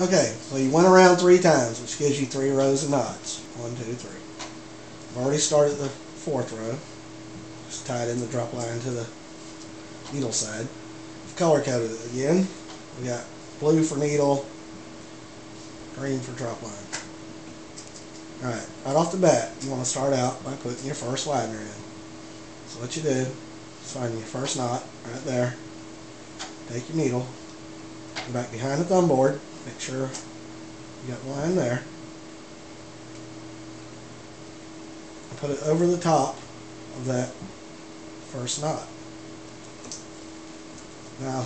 Okay, so you went around 3 times, which gives you 3 rows of knots. 1, 2, 3. I've already started the 4th row. Just tied in the drop line to the needle side. I've color coded it again. We got blue for needle, green for drop line. Alright, right off the bat, you want to start out by putting your first widener in. So what you do is find your first knot right there. Take your needle, go back behind the thumb board, make sure you got the line there. And put it over the top of that first knot. Now,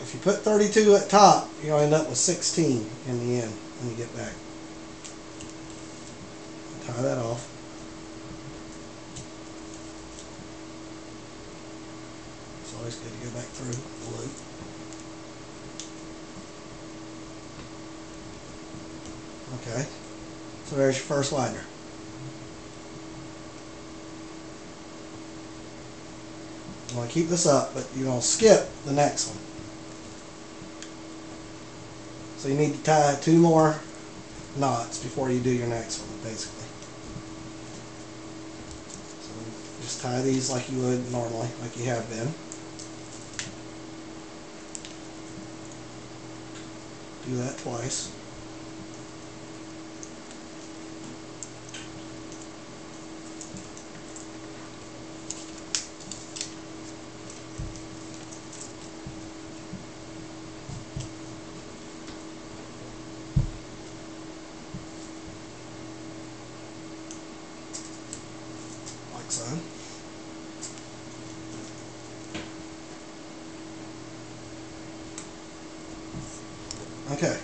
if you put 32 at top, you're going to end up with 16 in the end when you get back. Tie that off. It's always good to go back through the loop. Okay, so there's your first widener. You want to keep this up, but you're going to skip the next one. So you need to tie 2 more knots before you do your next one, basically. Just tie these like you would normally, like you have been. Do that twice. Like so. Okay,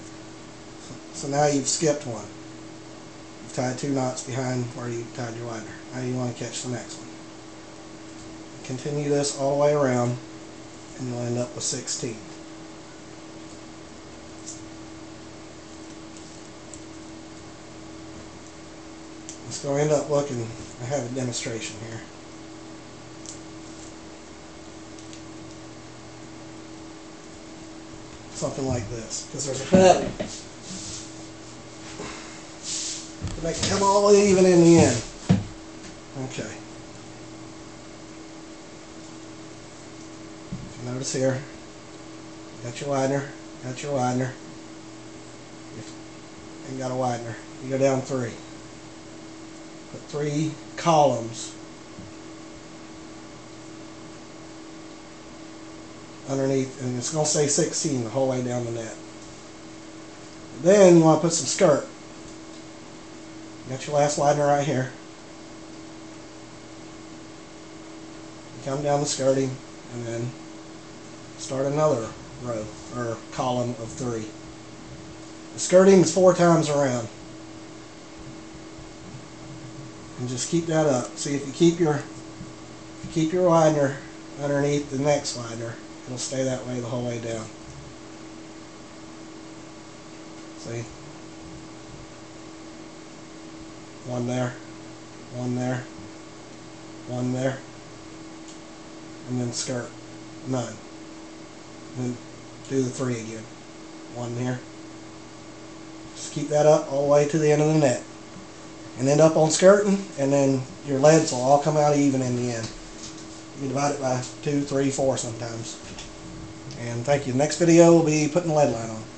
so now you've skipped one. You've tied 2 knots behind where you tied your widener. Now you want to catch the next one. Continue this all the way around, and you'll end up with 16. It's going to end up looking, I have a demonstration here. Something like this, because there's a pattern. To make it come all even in the end. Okay. If you notice here, you got your widener, and got a widener. You go down 3. Put 3 columns underneath, and it's going to say 16 the whole way down the net. Then you want to put some skirt. You got your last widener right here. You come down the skirting and then start another row or column of 3. The skirting is 4 times around. And just keep that up. See if you keep your widener underneath the next widener, it'll stay that way the whole way down. See? 1 there, 1 there, 1 there, and then skirt, none. And then do the 3 again. 1 here. Just keep that up all the way to the end of the net. And end up on skirting, and then your leads will all come out even in the end. You divide it by 2, 3, 4 sometimes. And thank you. The next video will be putting the lead line on.